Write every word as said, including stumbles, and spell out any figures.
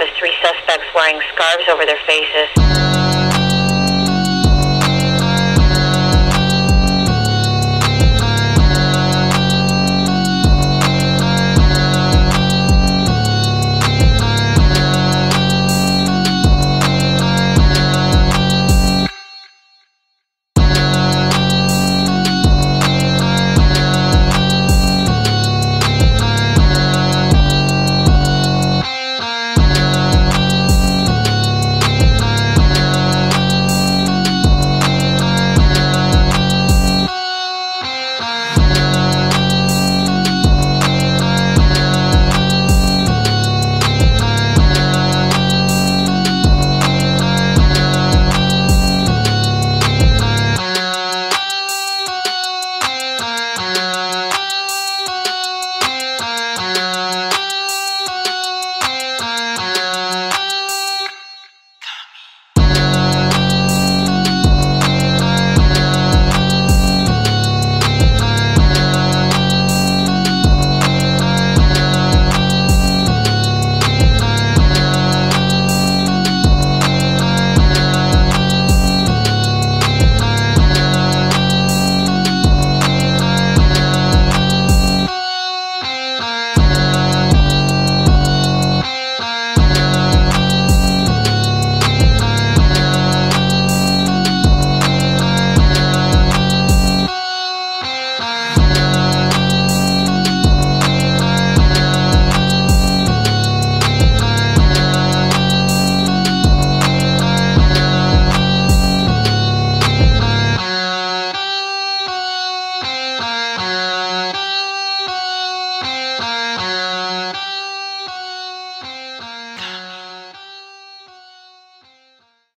of three suspects wearing scarves over their faces.